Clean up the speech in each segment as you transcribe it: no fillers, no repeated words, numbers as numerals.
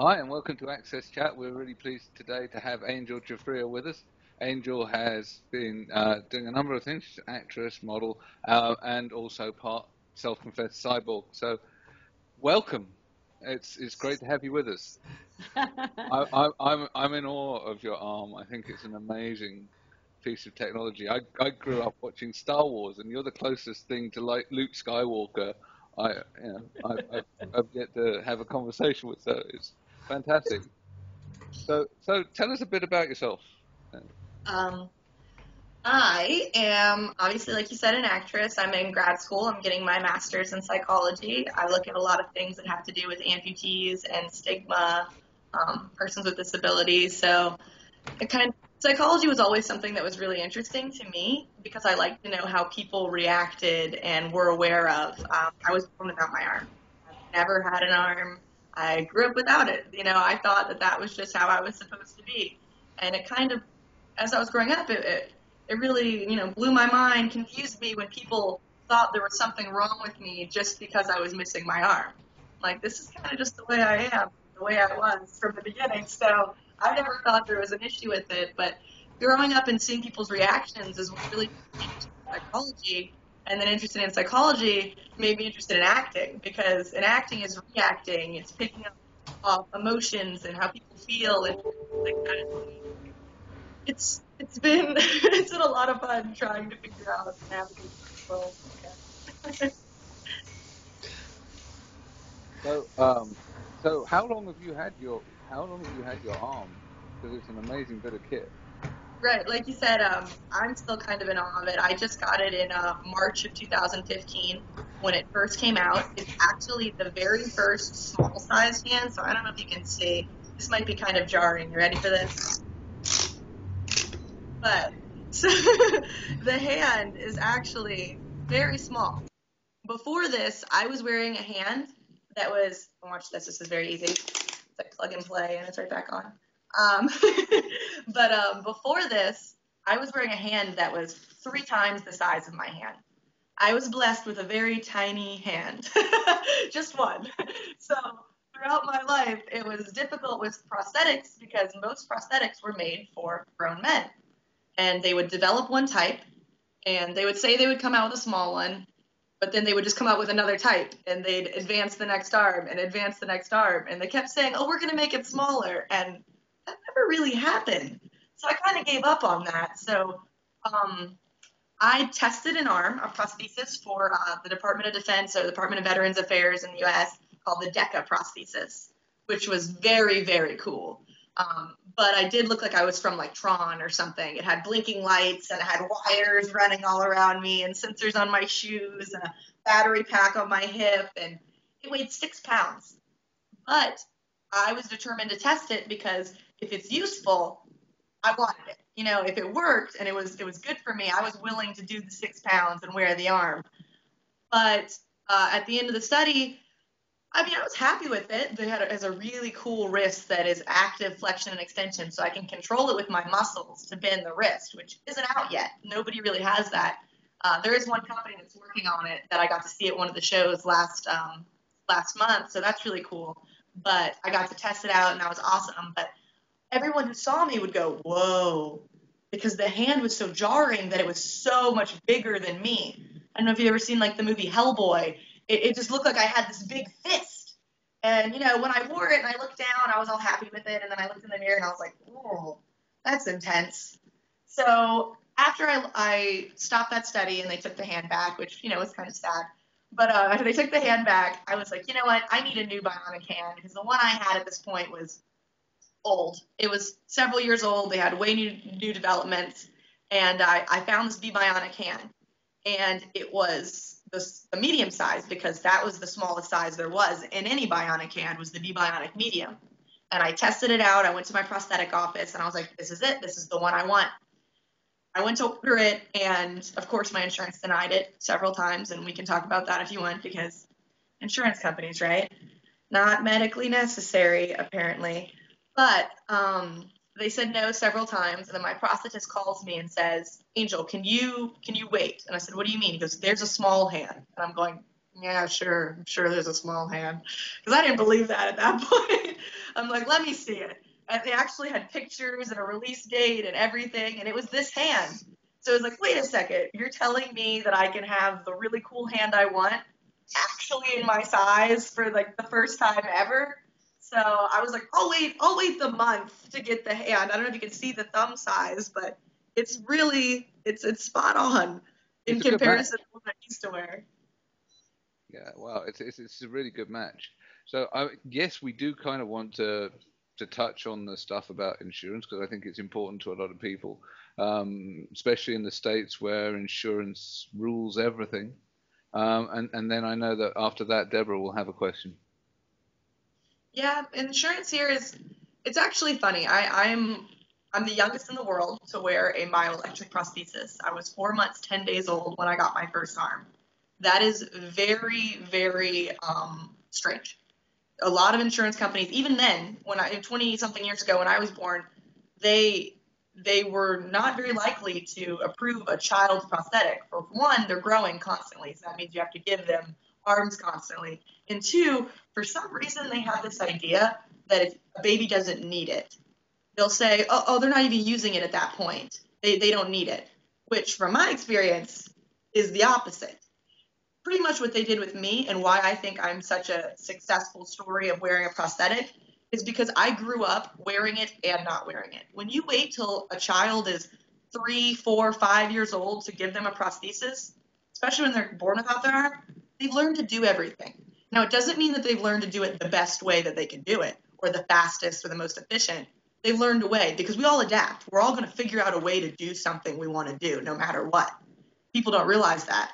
Hi, and welcome to Access Chat. We're really pleased today to have Angel Giuffria with us. Angel has been doing a number of things. She's an actress, model, and also part self-confessed cyborg. So, welcome. It's great to have you with us. I'm in awe of your arm. I think it's an amazing piece of technology. I grew up watching Star Wars, and you're the closest thing to like Luke Skywalker I've yet to have a conversation with. So it's fantastic. So tell us a bit about yourself. I am, obviously, like you said, an actress. I'm in grad school. I'm getting my master's in psychology. I look at a lot of things that have to do with amputees and stigma, persons with disabilities. So psychology was always something that was really interesting to me because I like to know how people reacted and were aware of. I was born without my arm. I've never had an arm. I grew up without it. You know, I thought that that was just how I was supposed to be. And it kind of, as I was growing up, it really, you know, blew my mind, confused me when people thought there was something wrong with me just because I was missing my arm. Like, this is kind of just the way I am, the way I was from the beginning. So I never thought there was an issue with it, but growing up and seeing people's reactions is what really interested in psychology, and then interested in psychology made me interested in acting, because in acting is reacting, it's picking up emotions and how people feel and like that. It's been a lot of fun trying to figure out and navigate the world. Yeah. So how long have you had your arm? Because it's an amazing bit of kit. Right, like you said, I'm still kind of in awe of it. I just got it in March of 2015 when it first came out. It's actually the very first small-sized hand, so I don't know if you can see. This might be kind of jarring. You ready for this? But so the hand is actually very small. Before this, I was wearing a hand that was, watch this, this is very easy. It's like plug and play and it's right back on. But before this, I was wearing a hand that was 3 times the size of my hand. I was blessed with a very tiny hand, just one. So throughout my life, it was difficult with prosthetics because most prosthetics were made for grown men. And they would develop one type, and they would say they would come out with a small one, but then they would just come out with another type, and they'd advance the next arm and advance the next arm. And they kept saying, oh, we're going to make it smaller. And that never really happened. So I kind of gave up on that. So I tested an arm, a prosthesis, for the Department of Defense or the Department of Veterans Affairs in the U.S. called the DECA prosthesis, which was very, very cool. But I did look like I was from like Tron or something. It had blinking lights and it had wires running all around me and sensors on my shoes and a battery pack on my hip, and it weighed 6 pounds. But I was determined to test it because if it's useful, I wanted it. You know, if it worked and it was good for me, I was willing to do the 6 pounds and wear the arm. But at the end of the study, I mean, I was happy with it. It has a really cool wrist that is active flexion and extension, so I can control it with my muscles to bend the wrist, which isn't out yet. Nobody really has that. There is one company that's working on it that I got to see at one of the shows last month, so that's really cool. But I got to test it out, and that was awesome. But everyone who saw me would go, whoa, because the hand was so jarring that it was so much bigger than me. I don't know if you've ever seen, like, the movie Hellboy. It just looked like I had this big fist. And, you know, when I wore it and I looked down, I was all happy with it. And then I looked in the mirror and I was like, oh, that's intense. So after I stopped that study and they took the hand back, which, you know, was kind of sad. But after they took the hand back, I was like, you know what? I need a new bionic hand because the one I had at this point was old. It was several years old. They had way new developments. And I found this bebionic hand. And it was the medium size, because that was the smallest size there was in any bionic hand, was the bebionic medium. And I tested it out. I went to my prosthetic office and I was like, this is it. This is the one I want. I went to order it. And of course my insurance denied it several times. And we can talk about that if you want, because insurance companies, right? Not medically necessary, apparently. But they said no several times, and then my prosthetist calls me and says, Angel, can you wait? And I said, what do you mean? He goes, there's a small hand. And I'm going, yeah, sure, I'm sure there's a small hand. Because I didn't believe that at that point. I'm like, let me see it. And they actually had pictures and a release date and everything, and it was this hand. So I was like, wait a second, you're telling me that I can have the really cool hand I want actually in my size for like the first time ever? So I was like, I'll wait the month to get the hand. I don't know if you can see the thumb size, but it's really, it's spot on in comparison to what I used to wear. Yeah, wow, it's a really good match. So yes, we do kind of want to touch on the stuff about insurance, because I think it's important to a lot of people, especially in the States where insurance rules everything. And then I know that after that, Deborah will have a question. Yeah, insurance here is, it's actually funny. I'm the youngest in the world to wear a myoelectric prosthesis. I was 4 months, 10 days old when I got my first arm. That is very, very strange. A lot of insurance companies, even then, when 20-something years ago when I was born, they were not very likely to approve a child's prosthetic. For one, they're growing constantly, so that means you have to give them arms constantly. And two, for some reason, they have this idea that if a baby doesn't need it, they'll say, oh, they're not even using it at that point. They don't need it, which from my experience is the opposite. Pretty much what they did with me and why I think I'm such a successful story of wearing a prosthetic is because I grew up wearing it and not wearing it. When you wait till a child is 3, 4, 5 years old to give them a prosthesis, especially when they're born without their arm, they've learned to do everything. Now, it doesn't mean that they've learned to do it the best way that they can do it or the fastest or the most efficient. They've learned a way because we all adapt. We're all going to figure out a way to do something we want to do no matter what. People don't realize that,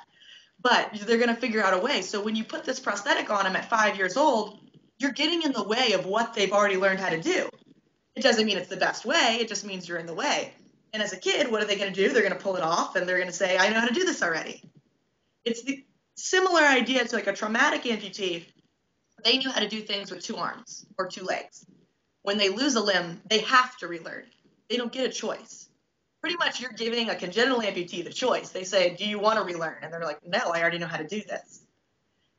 but they're going to figure out a way. So when you put this prosthetic on them at 5 years old, you're getting in the way of what they've already learned how to do. It doesn't mean it's the best way. It just means you're in the way. And as a kid, what are they going to do? They're going to pull it off and they're going to say, I know how to do this already. It's the similar idea to like a traumatic amputee. They knew how to do things with 2 arms or 2 legs. When they lose a limb, they have to relearn. They don't get a choice. Pretty much you're giving a congenital amputee the choice. They say, do you want to relearn? And they're like, no, I already know how to do this.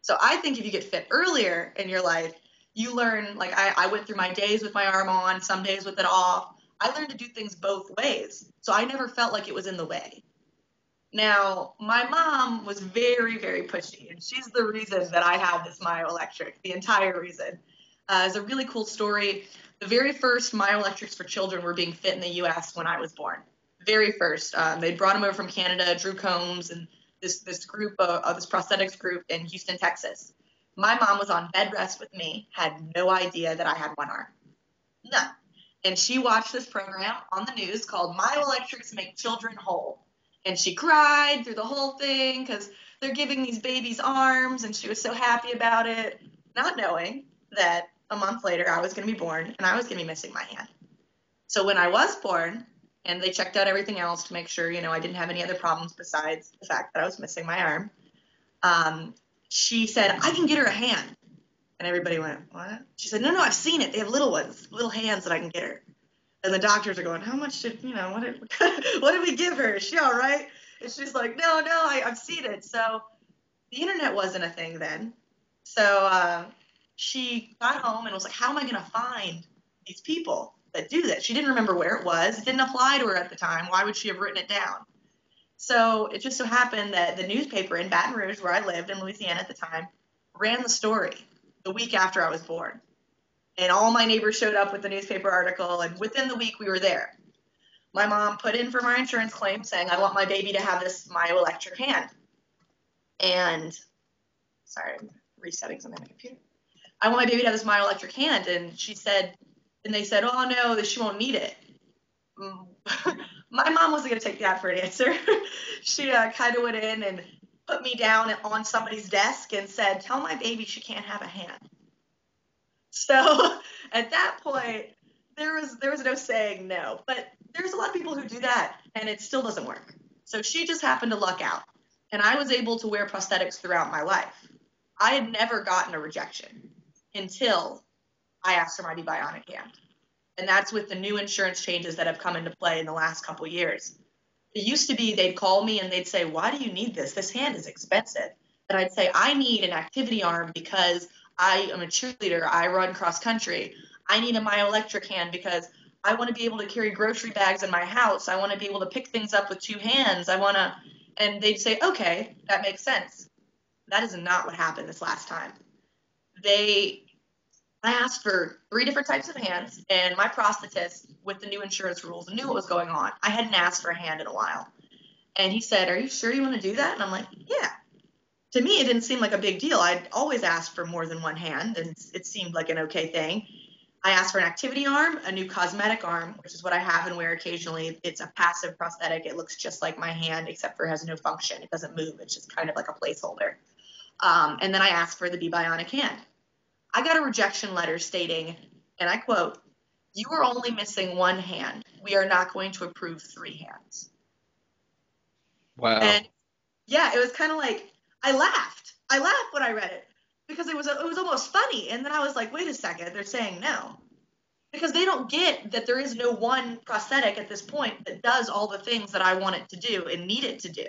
So I think if you get fit earlier in your life, you learn, like I went through my days with my arm on, some days with it off. I learned to do things both ways. So I never felt like it was in the way. Now, my mom was very, very pushy, and she's the reason that I have this myoelectric, the entire reason. It's a really cool story. The very first myoelectrics for children were being fit in the U.S. when I was born. Very first. They brought them over from Canada, Drew Combs, and this group, this prosthetics group in Houston, Texas. My mom was on bed rest with me, had no idea that I had one arm. None. And she watched this program on the news called Myoelectrics Make Children Whole. And she cried through the whole thing because they're giving these babies arms, and she was so happy about it, not knowing that a month later I was going to be born and I was going to be missing my hand. So when I was born, and they checked out everything else to make sure, you know, I didn't have any other problems besides the fact that I was missing my arm. She said, I can get her a hand. And everybody went, what? She said, no, I've seen it. They have little ones, little hands that I can get her. And the doctors are going, how much did, you know, what did we give her? Is she all right? And she's like, no, I've seen it. So the internet wasn't a thing then. So she got home and was like, how am I going to find these people that do this? She didn't remember where it was. It didn't apply to her at the time. Why would she have written it down? So it just so happened that the newspaper in Baton Rouge, where I lived in Louisiana at the time, ran the story the week after I was born. And all my neighbors showed up with the newspaper article, and within the week we were there. My mom put in for my insurance claim saying, I want my baby to have this myoelectric hand. And, sorry, I'm resetting something on my computer. I want my baby to have this myoelectric hand. And she said, and they said, oh, no, that she won't need it. My mom wasn't going to take that for an answer. She kind of went in and put me down on somebody's desk and said, tell my baby she can't have a hand. So at that point, there was no saying no. But there's a lot of people who do that, and it still doesn't work. So she just happened to luck out, and I was able to wear prosthetics throughout my life. I had never gotten a rejection until I asked for my bebionic hand. And that's with the new insurance changes that have come into play in the last couple years. It used to be they'd call me and they'd say, why do you need this? This hand is expensive. And I'd say, I need an activity arm because I am a cheerleader. I run cross country. I need a myoelectric hand because I want to be able to carry grocery bags in my house. I want to be able to pick things up with two hands. I want to, and they'd say, okay, that makes sense. That is not what happened this last time. I asked for 3 different types of hands, and my prosthetist with the new insurance rules knew what was going on. I hadn't asked for a hand in a while. And he said, are you sure you want to do that? And I'm like, yeah. To me, it didn't seem like a big deal. I'd always asked for more than one hand, and it seemed like an okay thing. I asked for an activity arm, a new cosmetic arm, which is what I have and wear occasionally. It's a passive prosthetic. It looks just like my hand, except for it has no function. It doesn't move. It's just kind of like a placeholder. And then I asked for the bebionic hand. I got a rejection letter stating, and I quote, "You are only missing one hand. We are not going to approve 3 hands." Wow. And yeah, it was kind of like, I laughed when I read it because it was almost funny. And then I was like, wait a second, they're saying no. Because they don't get that there is no one prosthetic at this point that does all the things that I want it to do and need it to do.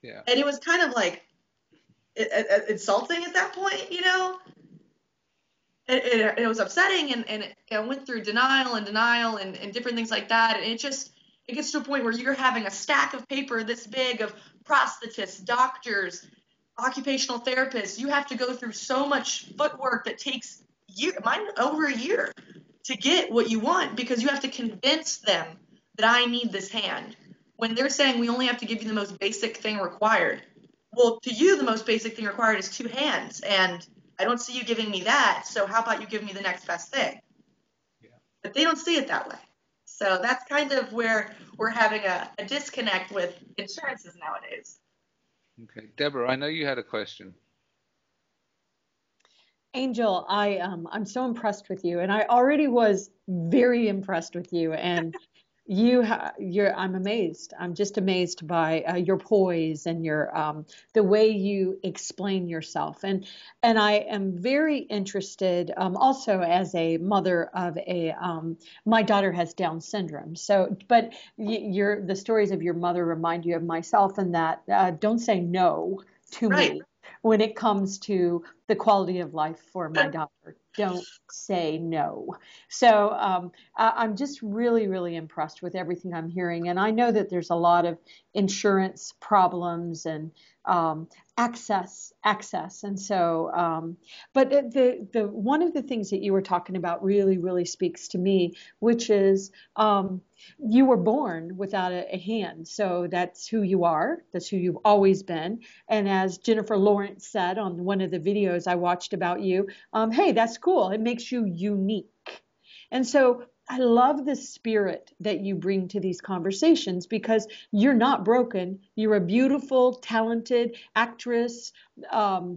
Yeah. And it was kind of like insulting at that point, you know? It was upsetting, and I went through denial and different things like that. And it gets to a point where you're having a stack of paper this big of prosthetists, doctors, occupational therapists. You have to go through so much footwork that takes over a year to get what you want because you have to convince them that I need this hand. When they're saying we only have to give you the most basic thing required. Well, to you, the most basic thing required is 2 hands, and I don't see you giving me that, so how about you give me the next best thing? Yeah. But they don't see it that way. So that's kind of where we're having a disconnect with insurances nowadays. Okay. Deborah, I know you had a question. Angel, I'm so impressed with you, and I already was very impressed with you, and I'm amazed. I'm just amazed by your poise and your the way you explain yourself. And I am very interested also as a mother of my daughter has Down syndrome. So, but the stories of your mother remind you of myself and that don't say no to me when it comes to the quality of life for my daughter. Don't say no. So I'm just really, really impressed with everything I'm hearing. And I know that there's a lot of insurance problems and access. And so, but the one of the things that you were talking about really, really speaks to me, which is you were born without a hand. So that's who you are. That's who you've always been. And as Jennifer Lawrence said on one of the videos I watched about you, hey, that's cool. It makes you unique. And so I love the spirit that you bring to these conversations because you're not broken. You're a beautiful, talented actress,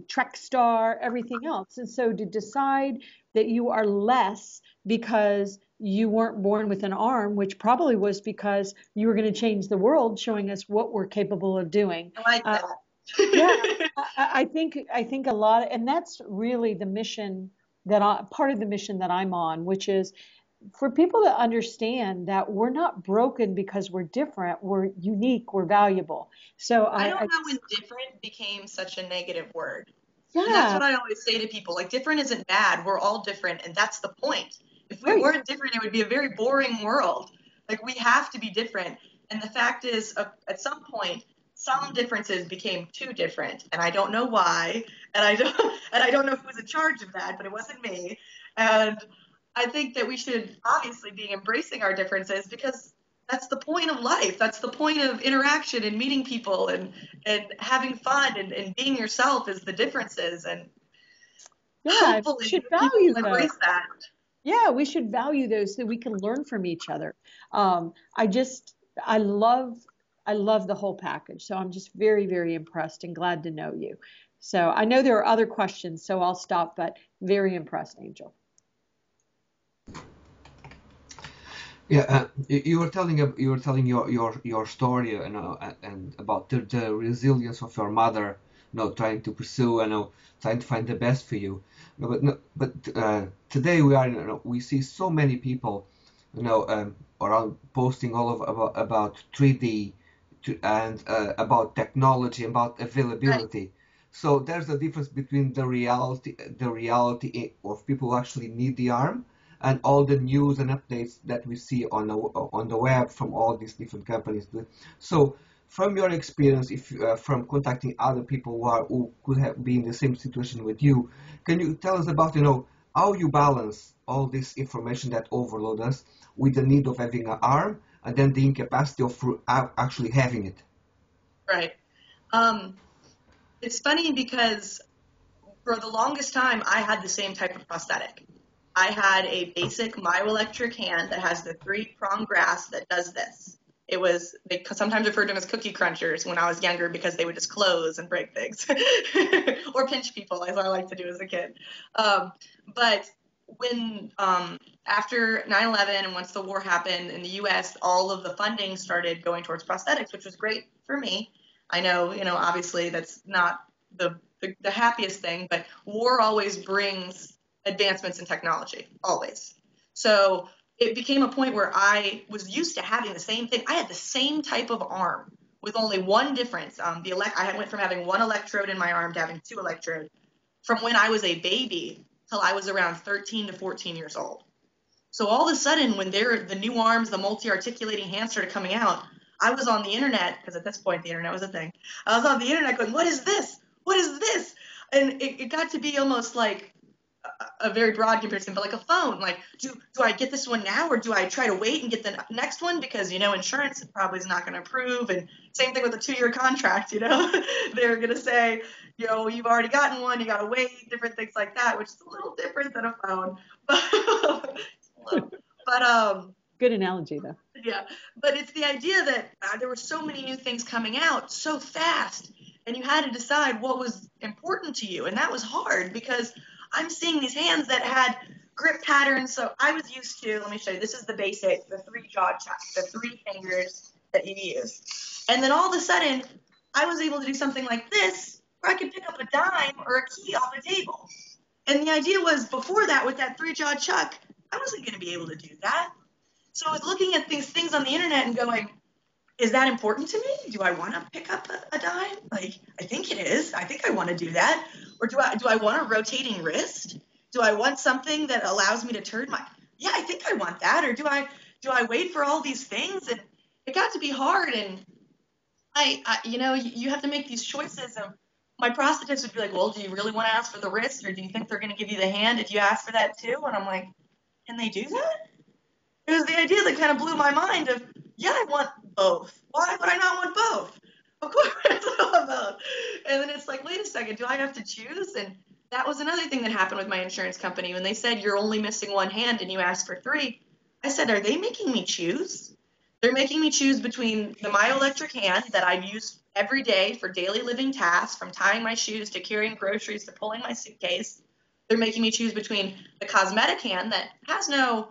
Trek star, everything else. And so to decide that you are less because you weren't born with an arm, which probably was because you were going to change the world, showing us what we're capable of doing. I like that. Yeah, I think a lot, and that's really the mission part of the mission that I'm on, which is for people to understand that we're not broken because we're different, we're unique, we're valuable. So I don't know how indifferent became such a negative word. Yeah. And that's what I always say to people, like different isn't bad, we're all different, and that's the point. If we weren't different, it would be a very boring world. Like we have to be different, and the fact is at some point, some differences became too different, and I don't know why, and I don't know who was in charge of that, but it wasn't me. And I think that we should obviously be embracing our differences because that's the point of life. That's the point of interaction and meeting people and having fun and being yourself is the differences. And yeah, hopefully we should value that. Yeah, we should value those so we can learn from each other. I love the whole package. So I'm just very, very impressed and glad to know you. So I know there are other questions, so I'll stop, but very impressed, Angel. Yeah, you were telling your story, you know, and about the resilience of your mother, you know, trying to pursue, you know, trying to find the best for you. But today we see so many people, you know, around posting all of about 3D. And about technology, about availability. Right. So there's a difference between the reality of people who actually need the arm and all the news and updates that we see on the web from all these different companies. So from your experience, if from contacting other people who are, who could have been in the same situation with you, can you tell us about, you know, how you balance all this information that overload us with the need of having an arm and then the incapacity of actually having it? Right. It's funny because for the longest time, I had the same type of prosthetic. I had a basic myoelectric hand that has the three-prong grasp that does this. It was, they sometimes referred to them as cookie crunchers when I was younger because they would just close and break things or pinch people, as I liked to do as a kid. But when after 9/11 and once the war happened in the U.S., all of the funding started going towards prosthetics, which was great for me. I know, you know, obviously that's not the happiest thing, but war always brings advancements in technology, always. So it became a point where I was used to having the same thing. I had the same type of arm with only one difference. I went from having one electrode in my arm to having two electrodes from when I was a baby till I was around 13 to 14 years old. So all of a sudden, when the new arms, the multi-articulating hands started coming out, I was on the internet, because at this point the internet was a thing. I was on the internet going, what is this? What is this? And it got to be almost like a very broad comparison, but like a phone. Like, do I get this one now, or do I try to wait and get the next one? Because, you know, insurance probably is not going to approve. And same thing with a 2-year contract, you know. They're going to say, you know, you've already gotten one. You got to wait, different things like that, which is a little different than a phone. But good analogy, though. Yeah. But it's the idea that there were so many new things coming out so fast, and you had to decide what was important to you. And that was hard because I'm seeing these hands that had grip patterns. So I was used to, let me show you, this is the basic, the three jaw chats, the three fingers that you use. And then all of a sudden, I was able to do something like this, where I could pick up a dime or a key off a table. And the idea was before that, with that three jaw chuck, I wasn't going to be able to do that. So I was looking at these things on the internet and going, is that important to me? Do I want to pick up a dime? Like, I think it is. I think I want to do that. Or do I want a rotating wrist? Do I want something that allows me to turn my, yeah, I think I want that. Or do I wait for all these things? And it got to be hard. And I you know, you have to make these choices. And my prosthetist would be like, well, do you really want to ask for the wrist? Or do you think they're going to give you the hand if you ask for that too? And I'm like, can they do that? It was the idea that kind of blew my mind of, yeah, I want both. Why would I not want both? Of course I want both. And then it's like, wait a second, do I have to choose? And that was another thing that happened with my insurance company. When they said, you're only missing one hand and you asked for three, I said, are they making me choose? They're making me choose between the myoelectric hand that I use every day for daily living tasks, from tying my shoes to carrying groceries to pulling my suitcase. They're making me choose between the cosmetic hand that has no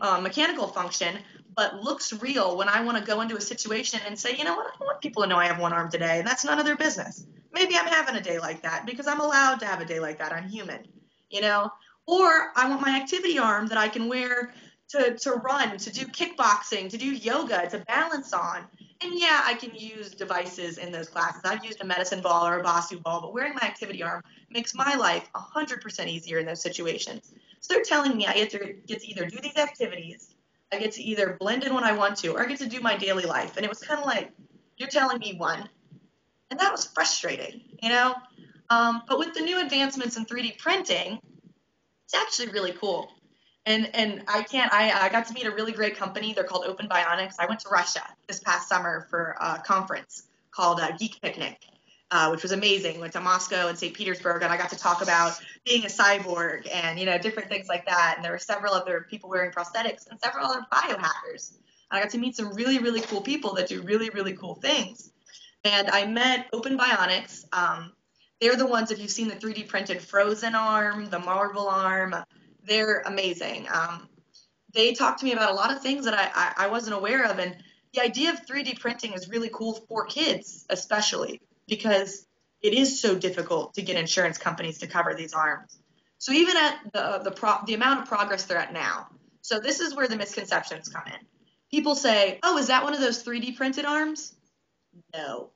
mechanical function, but looks real when I want to go into a situation and say, you know what, I don't want people to know I have one arm today, and that's none of their business. Maybe I'm having a day like that because I'm allowed to have a day like that. I'm human, you know? Or I want my activity arm that I can wear to run, to do kickboxing, to do yoga, to balance on. And yeah, I can use devices in those classes. I've used a medicine ball or a Basu ball, but wearing my activity arm makes my life 100% easier in those situations. So they're telling me I get to either do these activities, I get to either blend in when I want to, or I get to do my daily life. And it was kind of like, you're telling me one. And that was frustrating, you know? But with the new advancements in 3D printing, it's actually really cool. And I got to meet a really great company. They're called Open Bionics. I went to Russia this past summer for a conference called Geek Picnic, which was amazing. Went to Moscow and St. Petersburg, and I got to talk about being a cyborg and, you know, different things like that. And there were several other people wearing prosthetics and several other biohackers. And I got to meet some really, really cool people that do really, really cool things. And I met Open Bionics. They're the ones, if you've seen the 3D printed Frozen arm, the Marvel arm, they're amazing. They talked to me about a lot of things that I wasn't aware of. And the idea of 3D printing is really cool for kids, especially because it is so difficult to get insurance companies to cover these arms. So even at the amount of progress they're at now. So this is where the misconceptions come in. People say, oh, is that one of those 3D printed arms? No.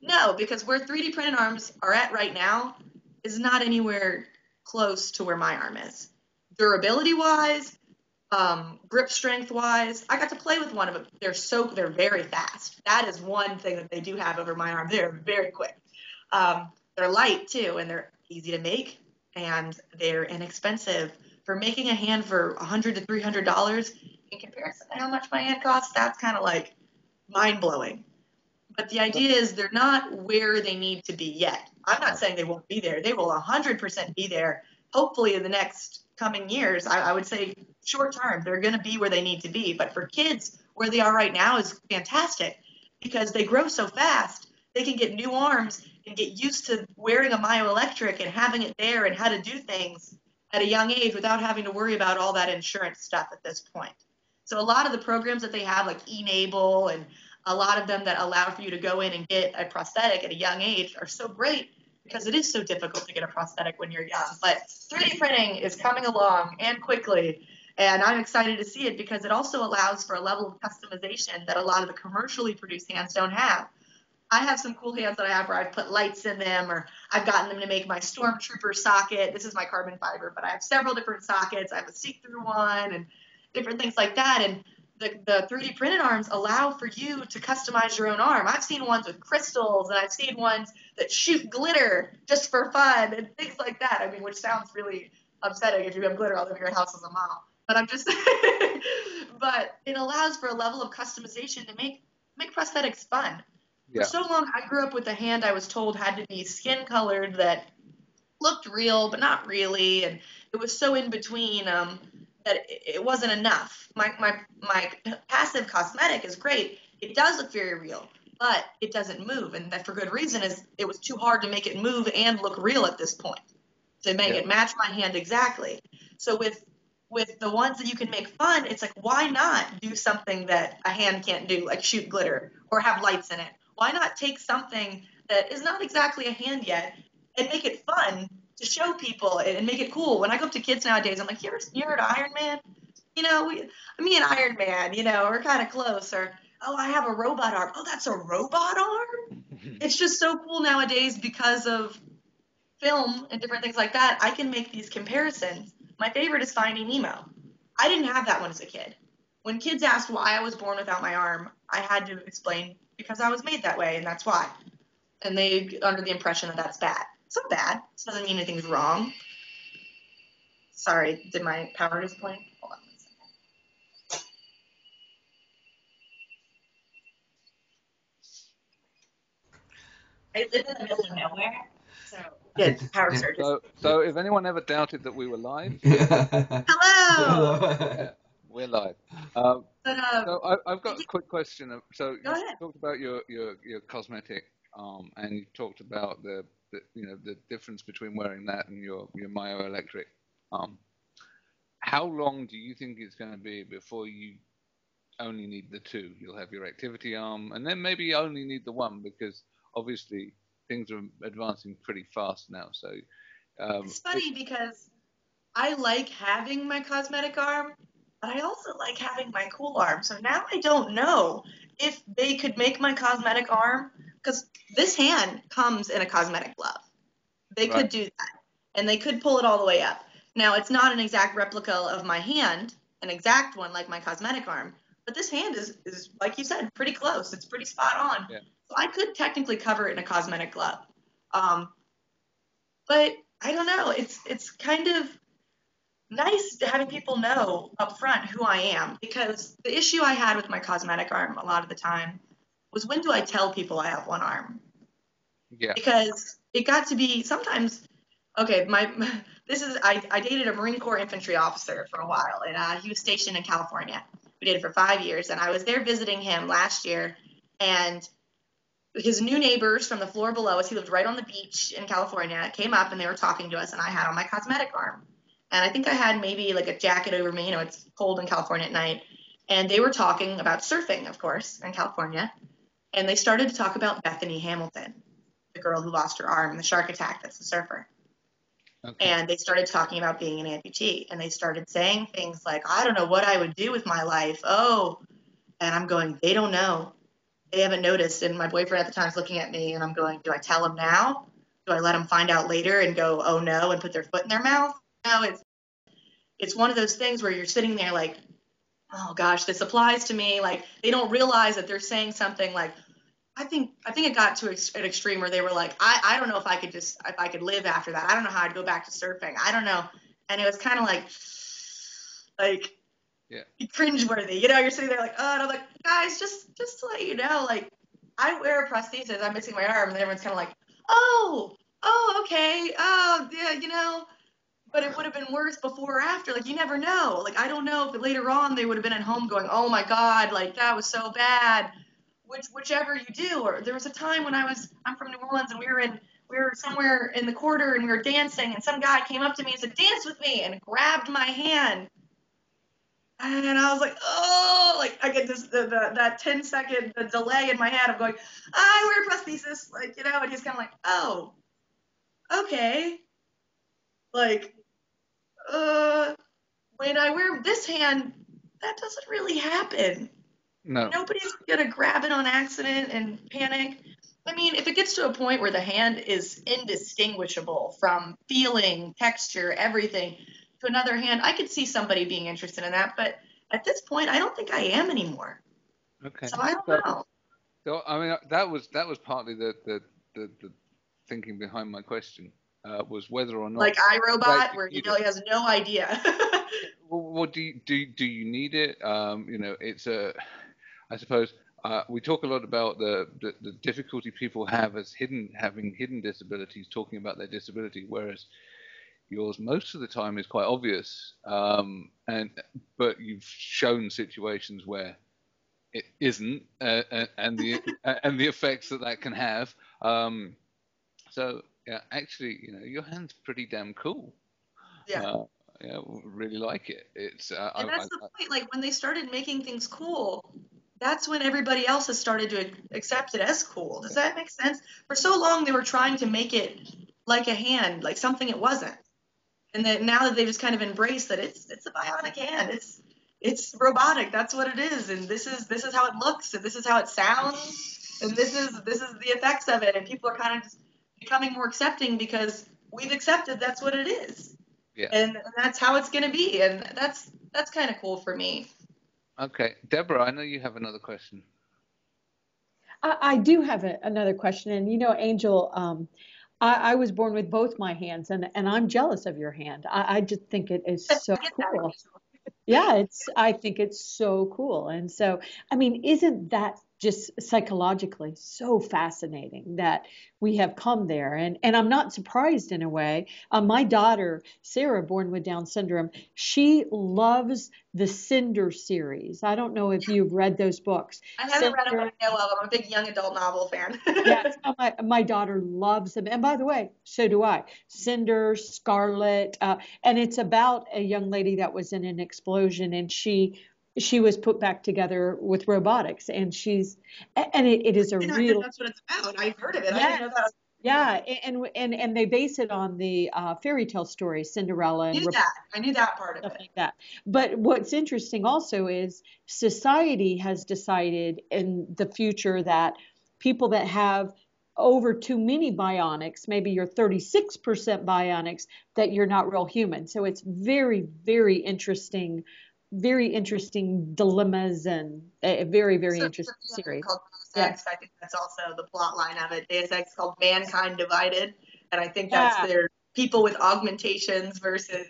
No, because where 3D printed arms are at right now is not anywhere close to where my arm is. durability-wise, grip strength-wise. I got to play with one of them. They're very fast. That is one thing that they do have over my arm. They're very quick. They're light, too, and they're easy to make, and they're inexpensive. For making a hand for $100 to $300 in comparison to how much my hand costs, that's kind of like mind-blowing. But the idea is they're not where they need to be yet. I'm not saying they won't be there. They will 100% be there. Hopefully in the next coming years, I would say short term, they're going to be where they need to be. But for kids, where they are right now is fantastic because they grow so fast. They can get new arms and get used to wearing a myoelectric and having it there and how to do things at a young age without having to worry about all that insurance stuff at this point. So a lot of the programs that they have, like e-Nable and a lot of them that allow for you to go in and get a prosthetic at a young age are so great because it is so difficult to get a prosthetic when you're young. But 3D printing is coming along and quickly, and I'm excited to see it because it also allows for a level of customization that a lot of the commercially produced hands don't have. I have some cool hands that I have where I've put lights in them, or I've gotten them to make my stormtrooper socket. This is my carbon fiber, but I have several different sockets. I have a see-through one and different things like that. And the 3D printed arms allow for you to customize your own arm. I've seen ones with crystals, and I've seen ones that shoot glitter just for fun and things like that. I mean, which sounds really upsetting if you have glitter all over your house as a mom. But I'm just saying. But it allows for a level of customization to make prosthetics fun. Yeah. For so long, I grew up with a hand I was told had to be skin colored that looked real but not really, and it was so in between. That it wasn't enough. My passive cosmetic is great. It does look very real, but it doesn't move. And that for good reason is it was too hard to make it move and look real at this point to make it match my hand exactly. So with the ones that you can make fun, it's like, why not do something that a hand can't do, like shoot glitter or have lights in it? Why not take something that is not exactly a hand yet and make it fun to show people and make it cool? When I go up to kids nowadays, I'm like, you heard Iron Man? You know, me and Iron Man, you know, we're kind of close. Or, oh, I have a robot arm. Oh, that's a robot arm? It's just so cool nowadays because of film and different things like that. I can make these comparisons. My favorite is Finding Nemo. I didn't have that one as a kid. When kids asked why I was born without my arm, I had to explain because I was made that way and that's why. And they under the impression that that's bad. It's not bad. This doesn't mean anything's wrong. Sorry, did my power just blink? Hold on one second. I live in the middle of nowhere, so yeah, power surge. So if anyone ever doubted that we were live, hello. We're live. So I've got a quick question. So you talked about your cosmetic and you talked about the difference between wearing that and your myoelectric. How long do you think it's going to be before you only need the two? You'll have your activity arm, and then maybe you only need the one because obviously things are advancing pretty fast now. So it's funny because I like having my cosmetic arm, but I also like having my cool arm. So now I don't know if they could make my cosmetic arm. Because this hand comes in a cosmetic glove. They could do that, and they could pull it all the way up. Now, it's not an exact replica of my hand, an exact one like my cosmetic arm, but this hand is like you said, pretty close. It's pretty spot on. Yeah. So I could technically cover it in a cosmetic glove. But I don't know. It's kind of nice having people know up front who I am, because the issue I had with my cosmetic arm a lot of the time was, when do I tell people I have one arm? Yeah. Because it got to be sometimes, okay, I dated a Marine Corps infantry officer for a while, and he was stationed in California. We dated for 5 years, and I was there visiting him last year, and his new neighbors from the floor below us, he lived right on the beach in California, came up and they were talking to us, and I had on my cosmetic arm. And I think I had maybe like a jacket over me, you know, it's cold in California at night. And they were talking about surfing, of course, in California. And they started to talk about Bethany Hamilton, the girl who lost her arm in the shark attack, that's the surfer. Okay. And they started talking about being an amputee. And they started saying things like, I don't know what I would do with my life. Oh, and I'm going, they don't know. They haven't noticed. And my boyfriend at the time is looking at me and I'm going, do I tell him now? Do I let him find out later and go, oh no, and put their foot in their mouth? No, it's it's one of those things where you're sitting there like, oh gosh, this applies to me. Like, they don't realize that they're saying something like, I think it got to an extreme where they were like, I don't know if I could live after that. I don't know how I'd go back to surfing. I don't know. And it was kind of like, yeah, cringeworthy. You know, you're sitting there like, oh, and I'm like, guys, just to let you know, like, I wear a prosthesis. I'm missing my arm. And everyone's kind of like, oh, okay. Oh, yeah, you know, but it would have been worse before or after. Like, you never know. Like, I don't know if later on they would have been at home going, oh my God, like, that was so bad. Whichever you do. Or there was a time when I'm from New Orleans, and we were somewhere in the quarter, and we were dancing, and some guy came up to me and said, dance with me, and grabbed my hand. And I was like, oh, like, I get this, that 10-second delay in my head of going, I wear prosthesis, like, you know, and he's kind of like, oh, okay. Like, when I wear this hand, that doesn't really happen. No. Nobody's going to grab it on accident and panic. I mean, if it gets to a point where the hand is indistinguishable from feeling, texture, everything, to another hand, I could see somebody being interested in that. But at this point, I don't think I am anymore. Okay. So I don't know. So, I mean, that was partly the thinking behind my question, was whether or not... Like iRobot, where he has no idea. Well, do you need it? You know, it's a... I suppose we talk a lot about the difficulty people have as having hidden disabilities, talking about their disability, whereas yours most of the time is quite obvious. But you've shown situations where it isn't, and the effects that can have. So yeah, actually, you know, your hand's pretty damn cool. Yeah. Yeah, really like it. It's and that's the point. Like, when they started making things cool, that's when everybody else has started to accept it as cool. Does that make sense? For so long, they were trying to make it like a hand, like something it wasn't. And then now that they've just kind of embraced that it's a bionic hand, it's robotic. That's what it is. And this is how it looks, and this is how it sounds, and this is the effects of it. And people are kind of just becoming more accepting because we've accepted that's what it is. Yeah. And that's how it's going to be. And that's kind of cool for me. Okay, Deborah, I know you have another question. I do have another question, and you know, Angel, I was born with both my hands, and I'm jealous of your hand. I just think it is so cool. Yeah, I think it's so cool, and so, I mean, isn't that just psychologically so fascinating that we have come there? And I'm not surprised in a way. My daughter, Sarah, born with Down syndrome, she loves the Cinder series. I don't know if you've read those books. I haven't read them, but I know of them. I'm a big young adult novel fan. Yes, my daughter loves them. And by the way, so do I. Cinder, Scarlet, and it's about a young lady that was in an explosion, and she was put back together with robotics, and it is a real... That's what it's about. I've heard of it. Yes. I didn't know that. Yeah, and they base it on the fairy tale story, Cinderella. I knew that part of it. Like that. But what's interesting also is society has decided in the future that people that have over too many bionics, maybe you're 36% bionics, that you're not real human. So it's very, very interesting. Very interesting dilemmas, and a very, very interesting series. Called Deus Ex. Yeah. I think that's also the plot line of it. Deus Ex called Mankind Divided, and I think that's their people with augmentations versus...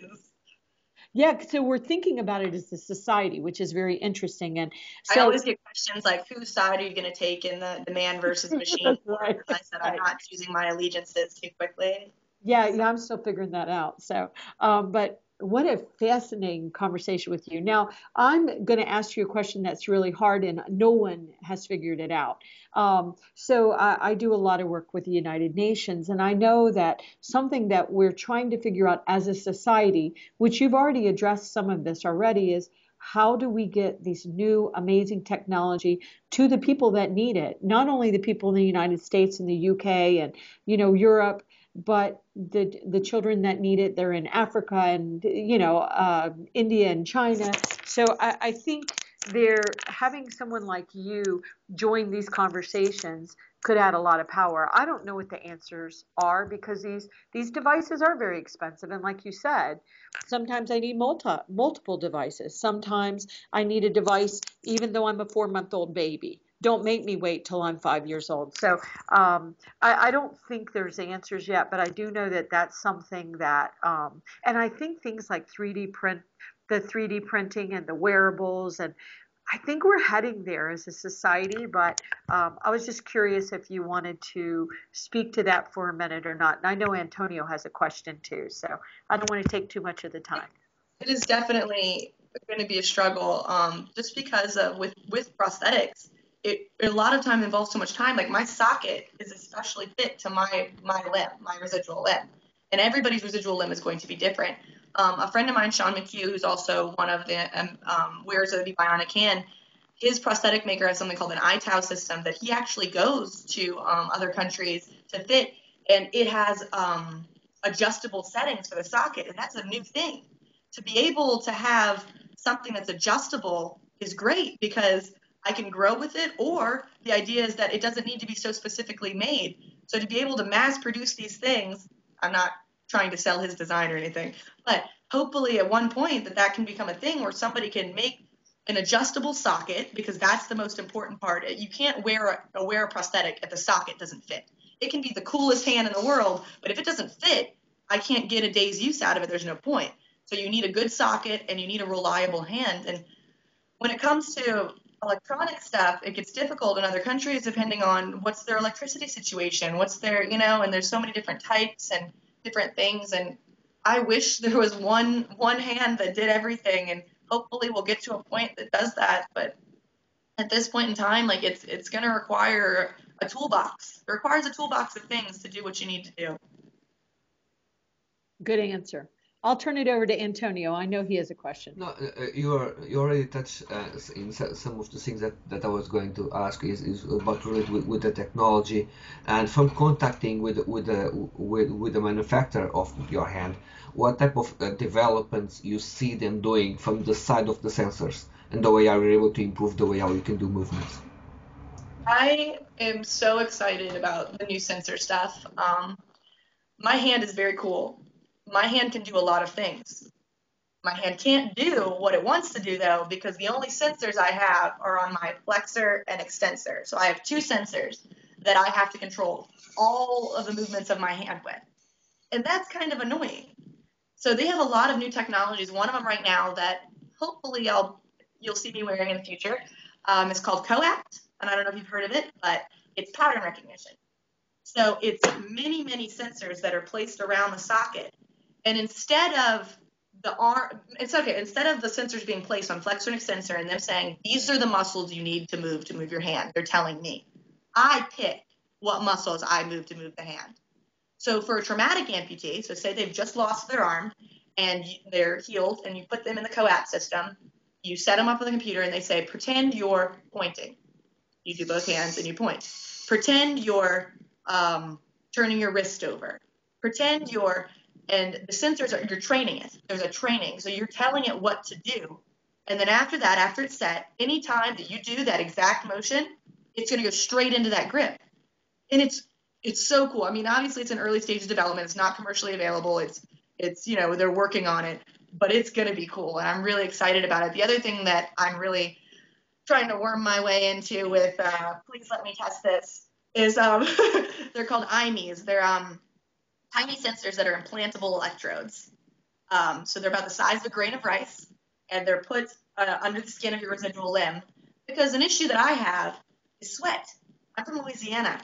Yeah, so we're thinking about it as a society, which is very interesting. And so, I always get questions like, whose side are you going to take in the man versus machine? Right. I said I'm not choosing my allegiances too quickly. Yeah, I'm still figuring that out. So, but... What a fascinating conversation with you. Now, I'm going to ask you a question that's really hard, and no one has figured it out. So I do a lot of work with the United Nations, and I know that something that we're trying to figure out as a society, which you've already addressed some of this already, is how do we get this new amazing technology to the people that need it? Not only the people in the United States and the UK and, you know, Europe, but the children that need it, they're in Africa and, you know, India and China. So I think having someone like you join these conversations could add a lot of power. I don't know what the answers are, because these devices are very expensive. And like you said, sometimes I need multiple devices. Sometimes I need a device even though I'm a 4-month-old baby. Don't make me wait till I'm 5 years old. So I don't think there's answers yet, but I do know that that's something that, and I think things like 3D printing and the wearables, and I think we're heading there as a society, but I was just curious if you wanted to speak to that for a minute or not. And I know Antonio has a question too, so I don't want to take too much of the time. It is definitely going to be a struggle, just because of with prosthetics, it a lot of time involves so much time. Like my socket is especially fit to my limb, my residual limb, and everybody's residual limb is going to be different. A friend of mine, Sean McHugh, who's also one of the wearers of the Bionic Hand, his prosthetic maker has something called an iTow system that he actually goes to other countries to fit, and it has adjustable settings for the socket, and that's a new thing. To be able to have something that's adjustable is great, because I can grow with it, or the idea is that it doesn't need to be so specifically made. So to be able to mass produce these things, I'm not trying to sell his design or anything, but hopefully at one point that can become a thing where somebody can make an adjustable socket, because that's the most important part. You can't wear a prosthetic if the socket doesn't fit. It can be the coolest hand in the world, but if it doesn't fit, I can't get a day's use out of it. There's no point. So you need a good socket and you need a reliable hand. And when it comes to electronic stuff, it gets difficult in other countries depending on what's their electricity situation, what's their, and there's so many different types and different things, and I wish there was one hand that did everything, and hopefully we'll get to a point that does that. But at this point in time, like it's going to require a toolbox. It requires a toolbox of things to do what you need to do. Good answer. I'll turn it over to Antonio. I know he has a question. No, you already touched in some of the things that I was going to ask is about related with the technology, and from contacting with the manufacturer of your hand, what type of developments you see them doing from the side of the sensors and the way are we able to improve the way how you can do movements. I am so excited about the new sensor stuff. My hand is very cool. My hand can do a lot of things. My hand can't do what it wants to do, though, because the only sensors I have are on my flexor and extensor. So I have two sensors that I have to control all of the movements of my hand with. And that's kind of annoying. So they have a lot of new technologies. One of them right now that hopefully you'll see me wearing in the future is called CoAct. And I don't know if you've heard of it, but it's pattern recognition. So it's many, many sensors that are placed around the socket. And instead of the sensors being placed on flexor and extensor and them saying, these are the muscles you need to move your hand, they're telling me. I pick what muscles I move to move the hand. So for a traumatic amputee, so say they've just lost their arm and they're healed, and you put them in the CoAct system, you set them up on the computer and they say, pretend you're pointing. You do both hands and you point. Pretend you're turning your wrist over. Pretend you're... And the sensors are, you're training it. There's a training. So you're telling it what to do. And then after that, after it's set, any time that you do that exact motion, it's going to go straight into that grip. And it's so cool. I mean, obviously it's an early stage of development. It's not commercially available. It's they're working on it, but it's going to be cool. And I'm really excited about it. The other thing that I'm really trying to worm my way into with, please let me test this, is they're called IMEs. They're, tiny sensors that are implantable electrodes. So they're about the size of a grain of rice, and they're put under the skin of your residual limb. Because an issue that I have is sweat. I'm from Louisiana.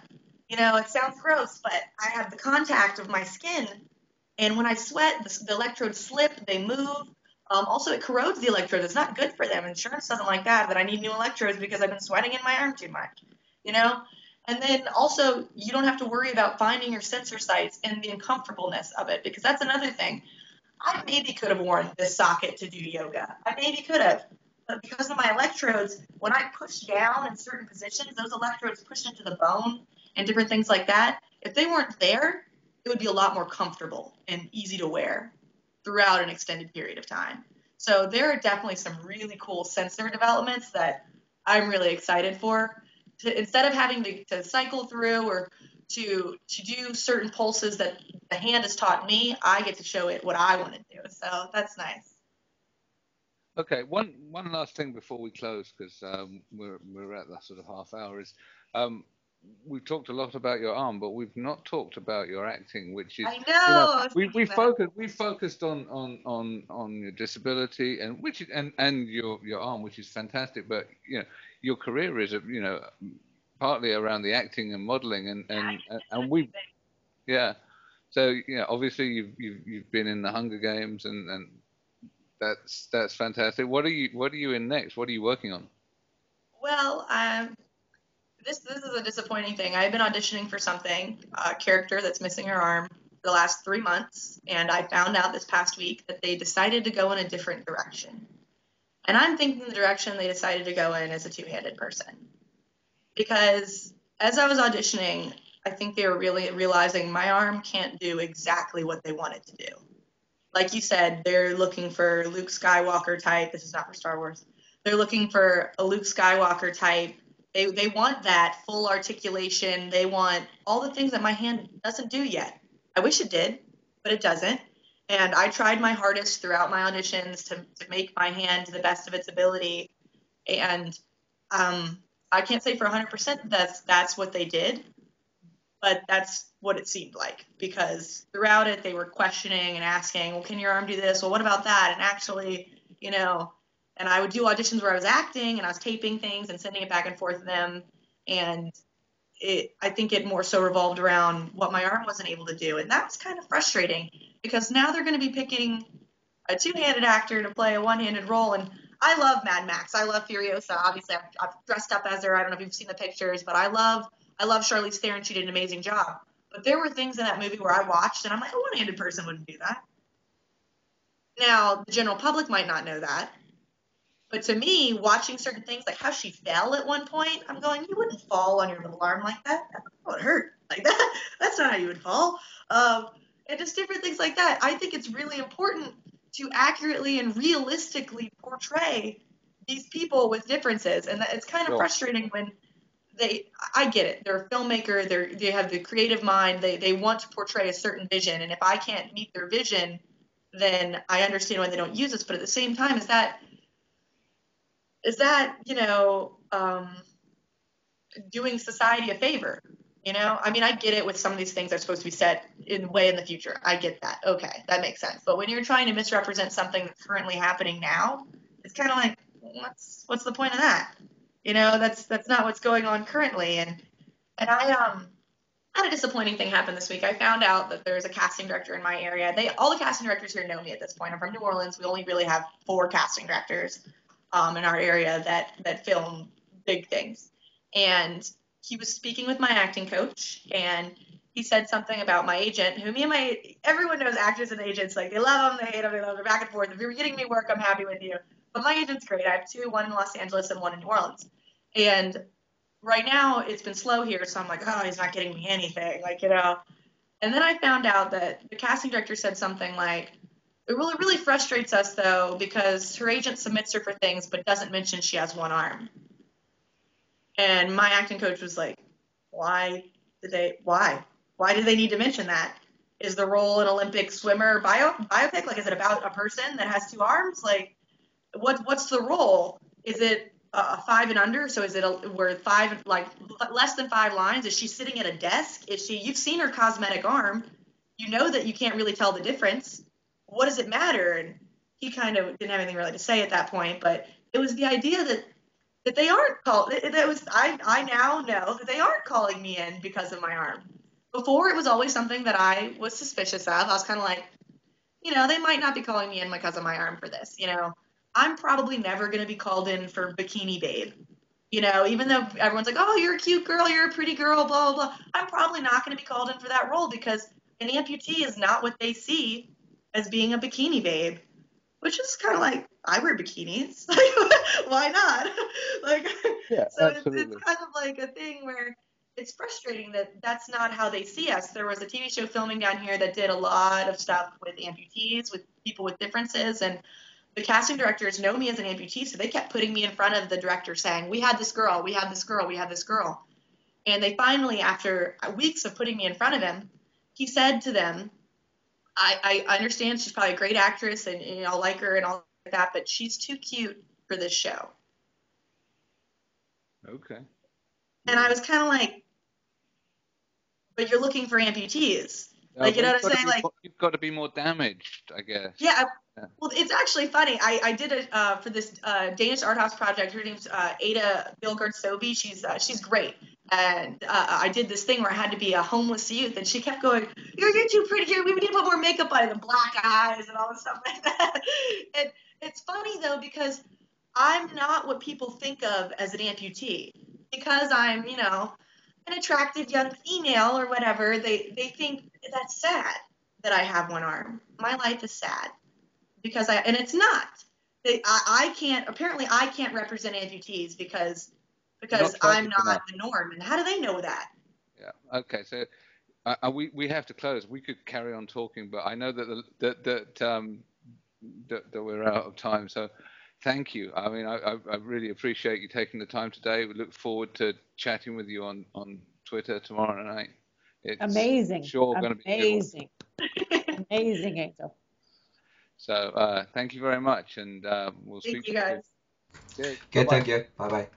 It sounds gross, but I have the contact of my skin. And when I sweat, the electrodes slip, they move. Also, it corrodes the electrodes. It's not good for them. Insurance doesn't like that, but I need new electrodes because I've been sweating in my arm too much, And then also, you don't have to worry about finding your sensor sites and the uncomfortableness of it, because that's another thing. I maybe could have worn this socket to do yoga. I maybe could have. But because of my electrodes, when I push down in certain positions, those electrodes push into the bone and different things like that. If they weren't there, it would be a lot more comfortable and easy to wear throughout an extended period of time. So there are definitely some really cool sensor developments that I'm really excited for. instead of having to cycle through or to do certain pulses that the hand has taught me, I get to show it what I want to do. So that's nice. Okay, one last thing before we close, because we're at that sort of half hour, is we've talked a lot about your arm, but we've not talked about your acting, which is, I know, we focused on your disability and which and your arm, which is fantastic, but you know your career is partly around the acting and modeling and so obviously you've been in the Hunger Games and that's fantastic. What are you in next? What are you working on? Well, This is a disappointing thing. I've been auditioning for something, a character that's missing her arm, for the last 3 months, and I found out this past week that they decided to go in a different direction. And I'm thinking the direction they decided to go in as a two-handed person. Because as I was auditioning, I think they were really realizing my arm can't do exactly what they want it to do. Like you said, they're looking for Luke Skywalker type. This is not for Star Wars. They're looking for a Luke Skywalker type. They want that full articulation. They want all the things that my hand doesn't do yet. I wish it did, but it doesn't. And I tried my hardest throughout my auditions to make my hand the best of its ability. And I can't say for 100% that's what they did, but that's what it seemed like. Because throughout it, they were questioning and asking, well, can your arm do this? Well, what about that? And actually, and I would do auditions where I was acting and I was taping things and sending it back and forth to them. And I think it more so revolved around what my arm wasn't able to do. And that was kind of frustrating because now they're going to be picking a two-handed actor to play a one-handed role. And I love Mad Max. I love Furiosa. Obviously, I've dressed up as her. I don't know if you've seen the pictures, but I love Charlize Theron. She did an amazing job. But there were things in that movie where I watched and I'm like, a one-handed person wouldn't do that. Now, the general public might not know that. But to me, watching certain things, like how she fell at one point, I'm going, you wouldn't fall on your little arm like that. That would hurt. Like that. That's not how you would fall. And just different things like that. I think it's really important to accurately and realistically portray these people with differences. And it's kind of frustrating when I get it. They're a filmmaker. They have the creative mind. They want to portray a certain vision. And if I can't meet their vision, then I understand why they don't use us. But at the same time, is that doing society a favor? I mean, I get it with some of these things are supposed to be set in the future. I get that. Okay, that makes sense. But when you're trying to misrepresent something that's currently happening now, it's kind of like, what's the point of that? That's not what's going on currently. And I had a disappointing thing happen this week. I found out that there's a casting director in my area. All the casting directors here know me at this point. I'm from New Orleans. We only really have 4 casting directors in our area that film big things. And he was speaking with my acting coach, and he said something about my agent, who everyone knows actors and agents, like they love them, they hate them, they love them, back and forth. If you're getting me work, I'm happy with you. But my agent's great. I have 2, one in Los Angeles and one in New Orleans. And right now it's been slow here, so I'm like, oh, he's not getting me anything, And then I found out that the casting director said something like, it really frustrates us, though, because her agent submits her for things but doesn't mention she has one arm. And my acting coach was like, why do they need to mention that? Is the role an Olympic swimmer biopic? Like, is it about a person that has 2 arms? Like, what's the role? Is it 5 and under? So is it less than 5 lines? Is she sitting at a desk? You've seen her cosmetic arm. That you can't really tell the difference. What does it matter? And he kind of didn't have anything really to say at that point, but it was the idea that they aren't called. I now know that they aren't calling me in because of my arm. Before, it was always something that I was suspicious of. I was kind of like, they might not be calling me in because of my arm for this. I'm probably never going to be called in for Bikini Babe. Even though everyone's like, oh, you're a cute girl, you're a pretty girl, blah, blah, blah. I'm probably not going to be called in for that role because an amputee is not what they see as being a bikini babe, which is kind of like, I wear bikinis, why not? So it's kind of like a thing where it's frustrating that that's not how they see us. There was a TV show filming down here that did a lot of stuff with amputees, with people with differences, and the casting directors know me as an amputee, so they kept putting me in front of the director saying, we had this girl, we had this girl, we had this girl. And they finally, after weeks of putting me in front of him, he said to them, I understand she's probably a great actress and you know, like her and all that, but she's too cute for this show. Okay. And I was kind of like, but you're looking for amputees. Like, you know what I'm saying? Like, you've got to be more damaged, I guess. Yeah. Well, it's actually funny. I did it for this Danish art house project. Her name's Ada Bilgaard Søby. She's great. And I did this thing where I had to be a homeless youth, and she kept going, you're too pretty. We need to put more makeup on, the black eyes and all this stuff like that. And it's funny, though, because I'm not what people think of as an amputee. Because I'm, you know, an attractive young female or whatever, they think that's sad that I have one arm. My life is sad. Because and it's not. I can't represent amputees because I'm not the norm. And how do they know that? Yeah. Okay. So we have to close. We could carry on talking, but I know that that we're out of time. So thank you. I mean, I really appreciate you taking the time today. We look forward to chatting with you on Twitter tomorrow night. It's amazing. Sure, going to be amazing. Amazing, Angel. So thank you very much, and we'll speak to you guys. Good, thank you. Bye-bye.